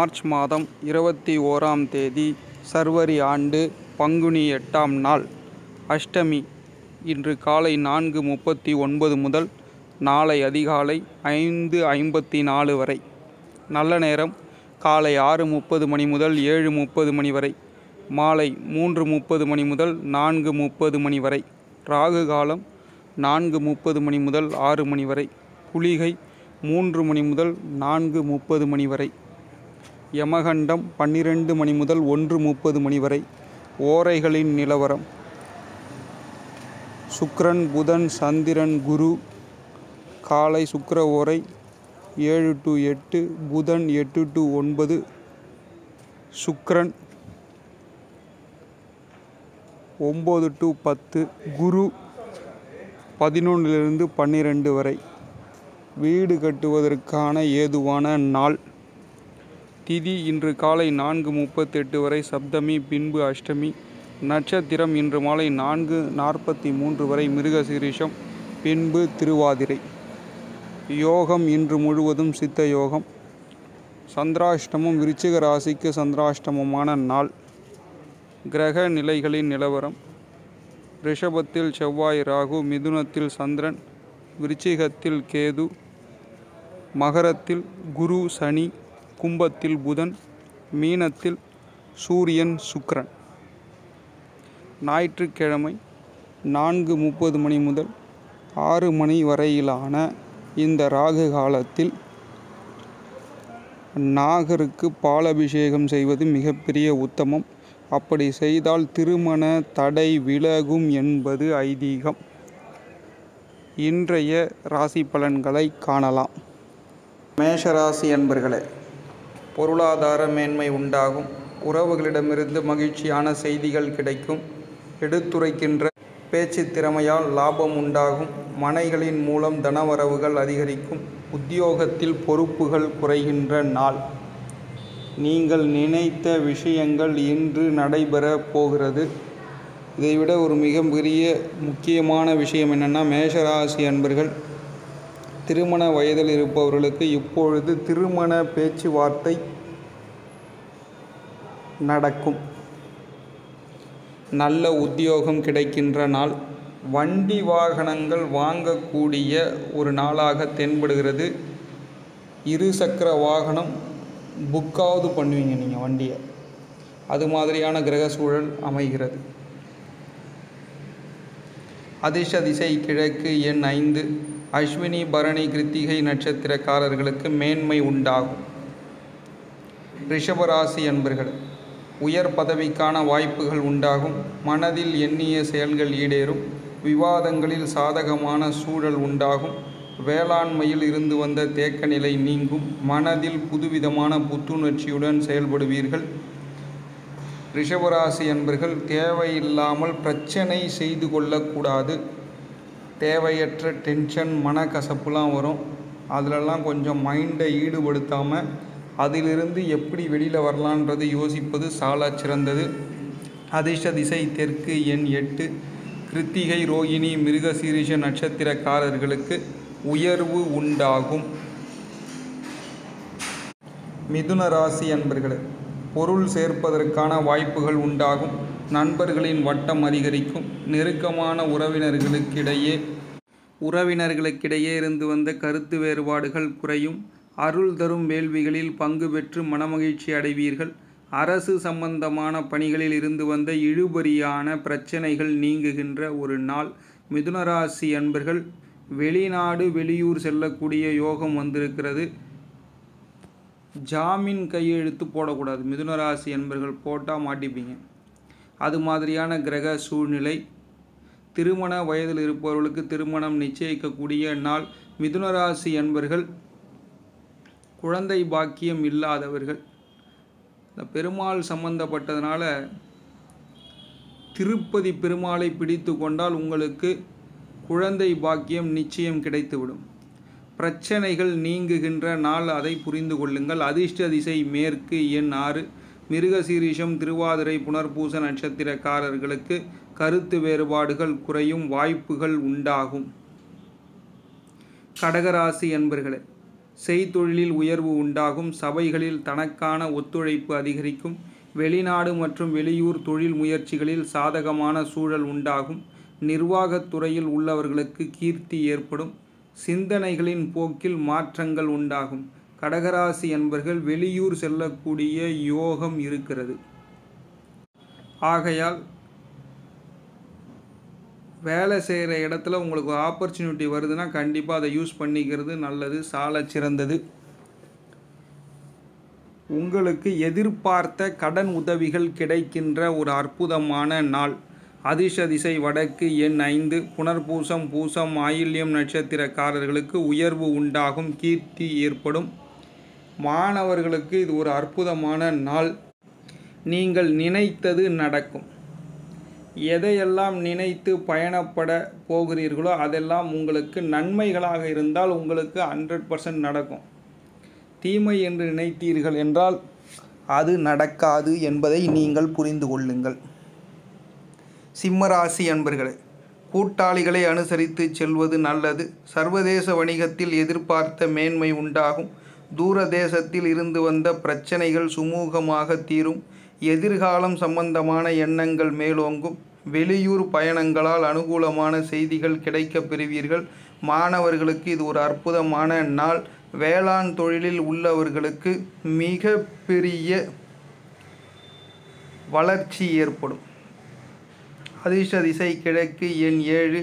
March மாதம் 21ஆம் தேதி சர்வரி ஆண்டு பங்குனி 8ஆம் நாள் அஷ்டமி இன்று காலை 4:39 முதல் நாளை அதிகாலை 5:54 வரை. நல்ல நேரம் காலை 6:30 மணி முதல் 7:30 மணி வரை, மாலை 3:30 மணி முதல் 4:30 மணி வரை. ராகு காலம் 4:30 மணி முதல் 6 மணி வரை. குளிகை 3 மணி முதல் 4:30 மணி வரை. யமகண்டம் 12 மணி முதல் 1:30 மணி வரை. ஓரைகளின் நிலவரம் சுக்கிரன் புதன் சந்திரன் குரு காலை சுக்கிர ஓரை 7 to 8, புதன் 8 to 9, சுக்கிரன் 9 to 10, குரு 11 to 12 வரை. வீடு கட்டுவதற்கான ஏதுவான நாள். திதி இன்று காலை 4:38 வரை, சப்தமி பின்பு அஷ்டமி. நட்சத்திரம் இன்று மாலை 4:43 வரை, மிருகசீரிஷம் பின்பு திருவாதிரை. யோகம் இன்று முழுவதும் சித்த யோகம். சந்திராஷ்டமம் விருச்சிக ராசிக்கு சந்திராஷ்டமமான நாள். கிரக நிலைகளின் நிலவரம் ரிஷபத்தில் செவ்வாய் ராகு, மிதுனத்தில் சந்திரன், விருச்சிகத்தில் கேது, மகரத்தில் குரு சனி, கும்பத்தில் புதன், மீனத்தில் சூரியன் சுக்கிரன். ஞாயிற்றுக்கிழமை 4:30 மணி முதல் 6 மணி வரையிலான இந்த ராகு காலத்தில் நாகருக்கு பாலபிஷேகம் செய்வது மிகப்பெரிய உத்தமம். அப்படி செய்தால் திருமண தடை விலகும் என்பது ஐதீகம். இன்றைய ராசி பலன்களை காணலாம். மேஷராசி அன்பர்களே, பொருளாதார மேன்மை உண்டாகும், உறவுகளிடமிருந்து மகிழ்ச்சியான செய்திகள் கிடைக்கும், எடுத்துரைக்கின்ற பேச்சு திறமையால் லாபம் உண்டாகும், மனைகளின் மூலம் தனவரவுகள் அதிகரிக்கும், உத்தியோகத்தில் பொறுப்புகள் குறைகின்ற நாள். நீங்கள் நினைத்த விஷயங்கள் இன்று நடைபெற போகிறது. இதைவிட ஒரு மிகப்பெரிய முக்கியமான விஷயம் என்னென்னா, மேஷராசி அன்பர்கள் திருமண வயதில் இருப்பவர்களுக்கு இப்பொழுது திருமண பேச்சுவார்த்தை நடக்கும். நல்ல உத்தியோகம் கிடைக்கின்ற நாள். வண்டி வாகனங்கள் வாங்கக்கூடிய ஒரு நாளாக தென்படுகிறது. இருசக்கர வாகனம் புக்காவது பண்ணுவீங்க நீங்கள் வண்டியை, அது மாதிரியான கிரக சூழல் அமைகிறது. அதிர்ஷ்ட திசை கிழக்கு, எண் 5, அஸ்வினி பரணி கிருத்திகை நட்சத்திரக்காரர்களுக்கு மேன்மை உண்டாகும். ரிஷபராசி அன்பர்கள் உயர் பதவிக்கான வாய்ப்புகள் உண்டாகும், மனதில் எண்ணிய செயல்கள் ஈடேறும், விவாதங்களில் சாதகமான சூழல் உண்டாகும், வேளாண்மையில் இருந்து வந்த தேக்க நிலை நீங்கும், மனதில் புதுவிதமான புத்துணர்ச்சியுடன் செயல்படுவீர்கள். ரிஷபராசி அன்பர்கள் தேவையில்லாமல் பிரச்சனை செய்து கொள்ளக்கூடாது. தேவையற்ற டென்ஷன் மனக்கசப்புலாம் வரும், அதிலெல்லாம் கொஞ்சம் மைண்டை ஈடுபடுத்தாமல் அதிலிருந்து எப்படி வெளியில் வரலான்றது யோசிப்பது சால சிறந்தது. அதிர்ஷ்ட திசை தெற்கு, எண் 8, கிருத்திகை ரோகிணி மிருகசீரிஷ நட்சத்திரக்காரர்களுக்கு உயர்வு உண்டாகும். மிதுன ராசி அன்பர்களே, பொருள் சேர்ப்பதற்கான வாய்ப்புகள் உண்டாகும், நண்பர்களின் வட்டம் அதிகரிக்கும், நெருக்கமான உறவினர்களுக்கிடையே இருந்து வந்த கருத்து வேறுபாடுகள் குறையும், அருள் தரும் வேள்விகளில் பங்கு பெற்று மனமகிழ்ச்சி அடைவீர்கள். அரசு சம்பந்தமான பணிகளில் இருந்து வந்த இழுபறியான பிரச்சனைகள் நீங்குகின்ற ஒரு நாள். மிதுனராசி அன்பர்கள் வெளிநாடு வெளியூர் செல்லக்கூடிய யோகம் வந்திருக்கிறது. ஜாமீன் கையெழுத்து போடக்கூடாது, மிதுனராசி அன்பர்கள் போட்டால் மாட்டிப்பீங்க, அது மாதிரியான கிரக சூழ்நிலை. திருமண வயதில் இருப்பவர்களுக்கு திருமணம் நிச்சயிக்கக்கூடிய நாள். மிதுனராசி அன்பர்கள் குழந்தை பாக்கியம் இல்லாதவர்கள், இந்த பெருமாள் சம்பந்தப்பட்டதுனால திருப்பதி பெருமாளை பிடித்து கொண்டால் உங்களுக்கு குழந்தை பாக்கியம் நிச்சயம் கிடைத்துவிடும். பிரச்சனைகள் நீங்குகின்ற நாள், அதை புரிந்து கொள்ளுங்கள். அதிர்ஷ்ட திசை மேற்கு, எண் 6, மிருகசீரிஷம் திருவாதிரை புனர்பூச நட்சத்திரக்காரர்களுக்கு கருத்து வேறுபாடுகள் குறையும், வாய்ப்புகள் உண்டாகும். கடகராசி அன்பர்களே, செய்தொழிலில் உயர்வு உண்டாகும். சபைகளில் தனக்கான ஒத்துழைப்பு அதிகரிக்கும். வெளிநாடு மற்றும் வெளியூர் தொழில் முயற்சிகளில் சாதகமான சூழல் உண்டாகும். நிர்வாகத்துறையில் உள்ளவர்களுக்கு கீர்த்தி ஏற்படும். சிந்தனைகளின் போக்கில் மாற்றங்கள் உண்டாகும். கடகராசி என்பர்கள் வெளியூர் செல்லக்கூடிய யோகம் இருக்கிறது. ஆகையால் வேலை செய்கிற இடத்துல உங்களுக்கு ஆப்பர்ச்சுனிட்டி வருதுன்னா கண்டிப்பாக அதை யூஸ் பண்ணிக்கிறது நல்லது, சால சிறந்தது. உங்களுக்கு எதிர்பார்த்த கடன் உதவிகள் கிடைக்கின்ற ஒரு அற்புதமான நாள். அதிர்ஷ்ட திசை வடக்கு, எண் 5. புனர்பூசம் பூசம் ஆயில்யம் நட்சத்திரக்காரர்களுக்கு உயர்வு உண்டாகும், கீர்த்தி ஏற்படும். மாணவர்களுக்கு இது ஒரு அற்புதமான நாள். நீங்கள் நினைத்தது நடக்கும். எதையெல்லாம் நினைத்து பயணப்பட போகிறீர்களோ அதெல்லாம் உங்களுக்கு நன்மைகளாக இருந்தால் உங்களுக்கு 100% நடக்கும். தீமை என்று நினைத்தீர்கள் என்றால் அது நடக்காது என்பதை நீங்கள் புரிந்து கொள்ளுங்கள். சிம்மராசி அன்பர்களே, கூட்டாளிகளை அனுசரித்து செல்வது நல்லது. சர்வதேச வணிகத்தில் எதிர்பார்த்த மேன்மை உண்டாகும். தூர தேசத்தில் இருந்து வந்த பிரச்சனைகள் சுமூகமாக தீரும். எதிர்காலம் சம்பந்தமான எண்ணங்கள் மேலோங்கும். வெளியூர் பயணங்களால் அனுகூலமான செய்திகள் கிடைக்கப் பெறுவீர்கள். மாணவர்களுக்கு இது ஒரு அற்புதமான நாள். வேளாண் தொழிலில் உள்ளவர்களுக்கு மிக பெரிய வளர்ச்சி ஏற்படும். அதிர்ஷ்ட திசை கிழக்கு, எண் 7.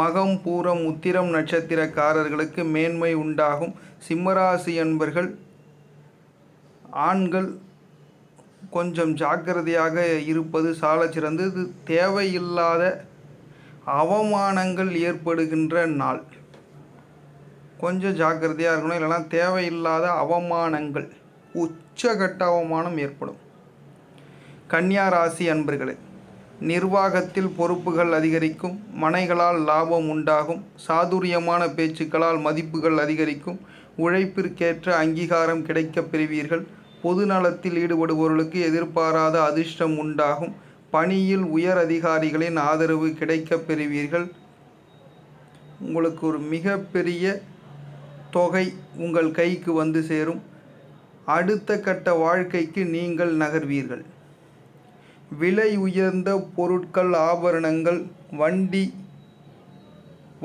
மகம் பூரம் உத்திரம் நட்சத்திரக்காரர்களுக்கு மேன்மை உண்டாகும். சிம்மராசி அன்பர்கள் ஆண்கள் கொஞ்சம் ஜாக்கிரதையாக இருப்பது சால சிறந்தது. தேவையில்லாத அவமானங்கள் ஏற்படுகின்ற நாள். கொஞ்சம் ஜாக்கிரதையாக இருக்கணும், இல்லைனா தேவையில்லாத அவமானங்கள், உச்சகட்ட அவமானம் ஏற்படும். கன்னியா ராசி அன்பர்களே, நிர்வாகத்தில் பொறுப்புகள் அதிகரிக்கும். மனைகளால் லாபம் உண்டாகும். சாதுரியமான பேச்சுக்களால் மதிப்புகள் அதிகரிக்கும். உழைப்பிற்கேற்ற அங்கீகாரம் கிடைக்கப் பெறுவீர்கள். பொது நலத்தில் ஈடுபடுபவர்களுக்கு எதிர்பாராத அதிர்ஷ்டம் உண்டாகும். பணியில் உயர் அதிகாரிகளின் ஆதரவு கிடைக்கப் பெறுவீர்கள். உங்களுக்கு ஒரு மிகப்பெரிய தொகை உங்கள் கைக்கு வந்து சேரும். அடுத்த கட்ட வாழ்க்கைக்கு நீங்கள் நகர்வீர்கள். விலை உயர்ந்த பொருட்கள், ஆபரணங்கள், வண்டி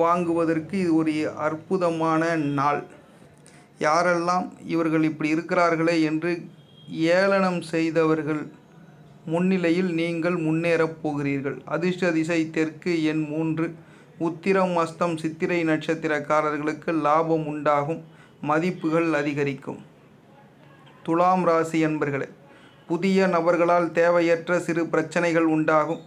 வாங்குவதற்கு இது ஒரு அற்புதமான நாள். யாரெல்லாம் இவர்கள் இப்படி இருக்கிறார்களே என்று ஏளனம் செய்தவர்கள் முன்னிலையில் நீங்கள் முன்னேறப் போகிறீர்கள். அதிர்ஷ்ட திசை தெற்கு, எண் 3. உத்திரம் அஸ்தம் சித்திரை நட்சத்திரக்காரர்களுக்கு லாபம் உண்டாகும். மதிப்புகள் அதிகரிக்கும். துலாம் ராசி அன்பர்களே, புதிய நபர்களால் தேவையற்ற சிறு பிரச்சனைகள் உண்டாகும்.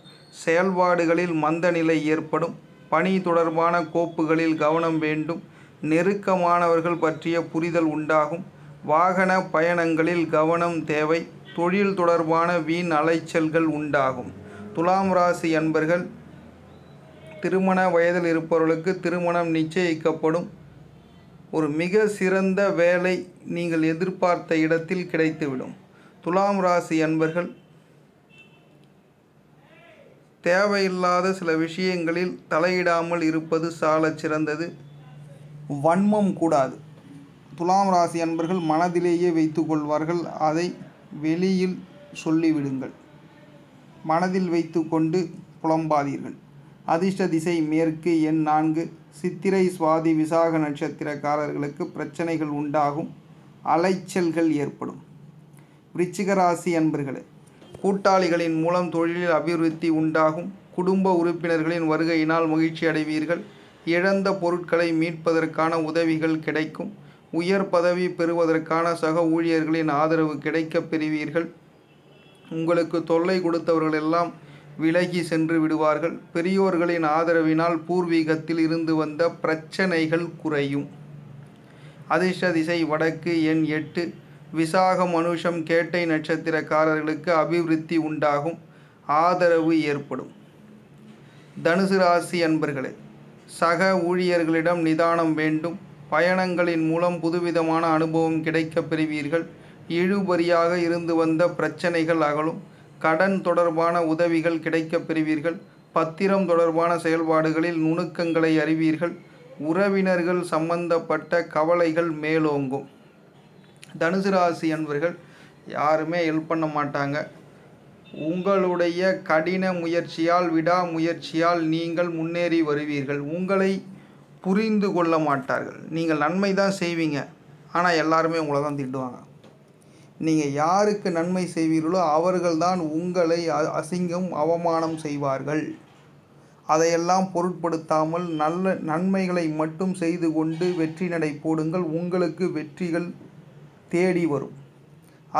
செயல்பாடுகளில் மந்த நிலை ஏற்படும். பணி தொடர்பான கோப்புகளில் கவனம் வேண்டும். நெருக்கமானவர்கள் பற்றிய புரிதல் உண்டாகும். வாகன பயணங்களில் கவனம் தேவை. தொழில் தொடர்பான வீண் அலைச்சல்கள் உண்டாகும். துலாம் ராசி அன்பர்கள் திருமண வயதில் இருப்பவர்களுக்கு திருமணம் நிச்சயிக்கப்படும். ஒரு மிக சிறந்த வேலை நீங்கள் எதிர்பார்த்த இடத்தில் கிடைத்துவிடும். துலாம் ராசி அன்பர்கள் தேவையில்லாத சில விஷயங்களில் தலையிடாமல் இருப்பது சால சிறந்தது. வன்மம் கூடாது. துலாம் ராசி அன்பர்கள் மனதிலேயே வைத்து கொள்வார்கள். அதை வெளியில் சொல்லிவிடுங்கள். மனதில் வைத்து கொண்டு புலம்பாதீர்கள். அதிர்ஷ்ட திசை மேற்கு, எண் 4. சித்திரை சுவாதி விசாக நட்சத்திரக்காரர்களுக்கு பிரச்சனைகள் உண்டாகும். அலைச்சல்கள் ஏற்படும். விருச்சிக ராசி அன்பர்களே, கூட்டாளிகளின் மூலம் தொழிலில் அபிவிருத்தி உண்டாகும். குடும்ப உறுப்பினர்களின் வருகையினால் மகிழ்ச்சி அடைவீர்கள். இழந்த பொருட்களை மீட்பதற்கான உதவிகள் கிடைக்கும். உயர் பதவி பெறுவதற்கான சக ஊழியர்களின் ஆதரவு கிடைக்கப் பெறுவீர்கள். உங்களுக்கு தொல்லை கொடுத்தவர்களெல்லாம் விலகி சென்று விடுவார்கள். பெரியோர்களின் ஆதரவினால் பூர்வீகத்தில் இருந்து வந்த பிரச்சனைகள் குறையும். அதிர்ஷ்ட திசை வடக்கு, எண் 8. விசாகம் மனுஷம் கேட்டை நட்சத்திரக்காரர்களுக்கு அபிவிருத்தி உண்டாகும். ஆதரவு ஏற்படும். தனுசு ராசி அன்பர்களே, சக ஊழியர்களிடம் நிதானம் வேண்டும். பயணங்களின் மூலம் புதுவிதமான அனுபவம் கிடைக்கப் பெறுவீர்கள். இழுபறியாக இருந்து வந்த பிரச்சனைகள் அகலும். கடன் தொடர்பான உதவிகள் கிடைக்கப் பெறுவீர்கள். பத்திரம் தொடர்பான செயல்பாடுகளில் நுணுக்கங்களை அறிவீர்கள். உறவினர்கள் சம்பந்தப்பட்ட கவலைகள் மேலோங்கும். தனுசு ராசி அன்பர்கள் யாருமே ஹெல்ப் பண்ண மாட்டாங்க. உங்களுடைய கடின முயற்சியால் விடாமுயற்சியால் நீங்கள் முன்னேறி வருவீர்கள். உங்களை புரிந்து கொள்ள மாட்டார்கள். நீங்கள் நன்மை தான் செய்வீங்க, ஆனால் எல்லாருமே உங்களை தான் திட்டுவாங்க. நீங்கள் யாருக்கு நன்மை செய்வீர்களோ அவர்கள்தான் உங்களை அசிங்கம் அவமானம் செய்வார்கள். அதையெல்லாம் பொருட்படுத்தாமல் நல்ல நன்மைகளை மட்டும் செய்து கொண்டு வெற்றி நடை போடுங்கள். உங்களுக்கு வெற்றிகள் தேடி வரும்.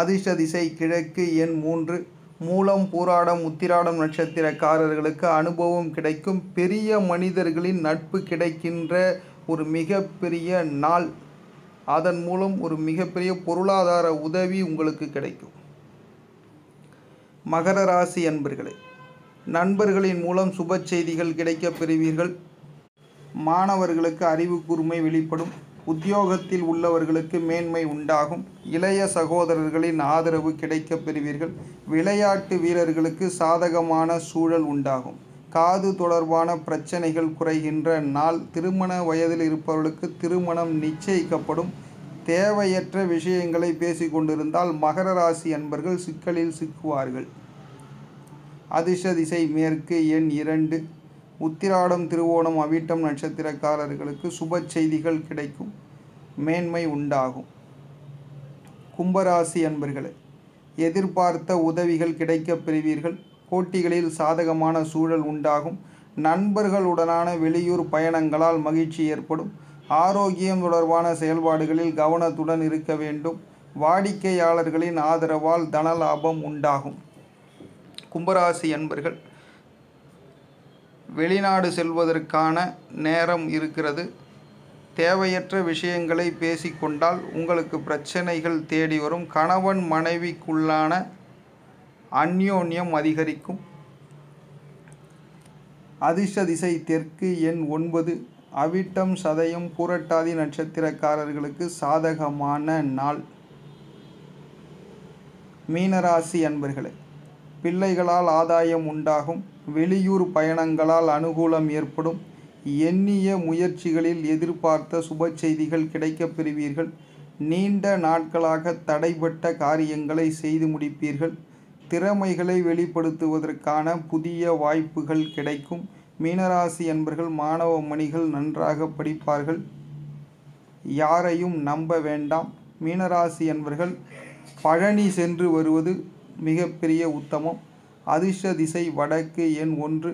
அதிர்ஷ்ட திசை கிழக்கு. எண் 3. மூலம் பூராடம் உத்திராடம் நட்சத்திரக்காரர்களுக்கு அனுபவம் கிடைக்கும். பெரிய மனிதர்களின் நட்பு கிடைக்கின்ற ஒரு மிகப்பெரிய நாள். அதன் மூலம் ஒரு மிகப்பெரிய பொருளாதார உதவி உங்களுக்கு கிடைக்கும். மகர ராசி அன்பர்களே, நண்பர்களின் மூலம் சுப செய்திகள் கிடைக்கப் பெறுவீர்கள். மாணவர்களுக்கு அறிவு கூர்மை வெளிப்படும். உத்தியோகத்தில் உள்ளவர்களுக்கு மேன்மை உண்டாகும். இளைய சகோதரர்களின் ஆதரவு கிடைக்கப் பெறுவீர்கள். விளையாட்டு வீரர்களுக்கு சாதகமான சூழல் உண்டாகும். காது தொடர்பான பிரச்சனைகள் குறைகின்ற நாள். திருமண வயதில் இருப்பவர்களுக்கு திருமணம் நிச்சயிக்கப்படும். தேவையற்ற விஷயங்களை பேசிக்கொண்டிருந்தால் மகர ராசி அன்பர்கள் சிக்கலில் சிக்குவார்கள். அதிர்ஷ்ட திசை மேற்கு. எண் 2. உத்திராடம் திருவோணம் அவிட்டம் நட்சத்திரக்காரர்களுக்கு சுப செய்திகள் கிடைக்கும். மேன்மை உண்டாகும். கும்பராசி அன்பர்களே, எதிர்பார்த்த உதவிகள் கிடைக்கப் பெறுவீர்கள். போட்டிகளில் சாதகமான சூழல் உண்டாகும். நண்பர்களுடனான வெளியூர் பயணங்களால் மகிழ்ச்சி ஏற்படும். ஆரோக்கியம் தொடர்பான செயல்பாடுகளில் கவனத்துடன் இருக்க வேண்டும். வாடிக்கையாளர்களின் ஆதரவால் தனலாபம் உண்டாகும். கும்பராசி அன்பர்கள் வெளிநாடு செல்வதற்கான நேரம் இருக்கிறது. தேவையற்ற விஷயங்களை பேசிக்கொண்டால் உங்களுக்கு பிரச்சனைகள் தேடி வரும். கணவன் மனைவிக்குள்ளான அந்யோன்யம் அதிகரிக்கும். அதிர்ஷ்ட திசை தெற்கு. எண் 9. அவிட்டம் சதயம் பூரட்டாதி நட்சத்திரக்காரர்களுக்கு சாதகமான நாள். மீனராசி அன்பர்களே, பிள்ளைகளால் ஆதாயம் உண்டாகும். வெளியூர் பயணங்களால் அனுகூலம் ஏற்படும். எண்ணிய முயற்சிகளில் எதிர்பார்த்த சுப செய்திகள் கிடைக்கப் பெறுவீர்கள். நீண்ட நாட்களாக தடைபட்ட காரியங்களை செய்து முடிப்பீர்கள். திறமைகளை வெளிப்படுத்துவதற்கான புதிய வாய்ப்புகள் கிடைக்கும். மீனராசி அன்பர்கள் மாணவ மணிகள் நன்றாக படிப்பார்கள். யாரையும் நம்ப வேண்டாம். மீனராசி அன்பர்கள் பழனி சென்று வருவது மிகப்பெரிய உத்தமம். அதிர்ஷ்ட திசை வடக்கு. எண் 1.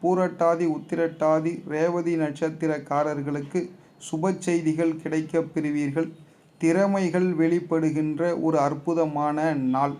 பூரட்டாதி உத்திரட்டாதி ரேவதி நட்சத்திரக்காரர்களுக்கு சுப செய்திகள் கிடைக்கப் பெறுவீர்கள். திறமைகள் வெளிப்படுகின்ற ஒரு அற்புதமான நாள்.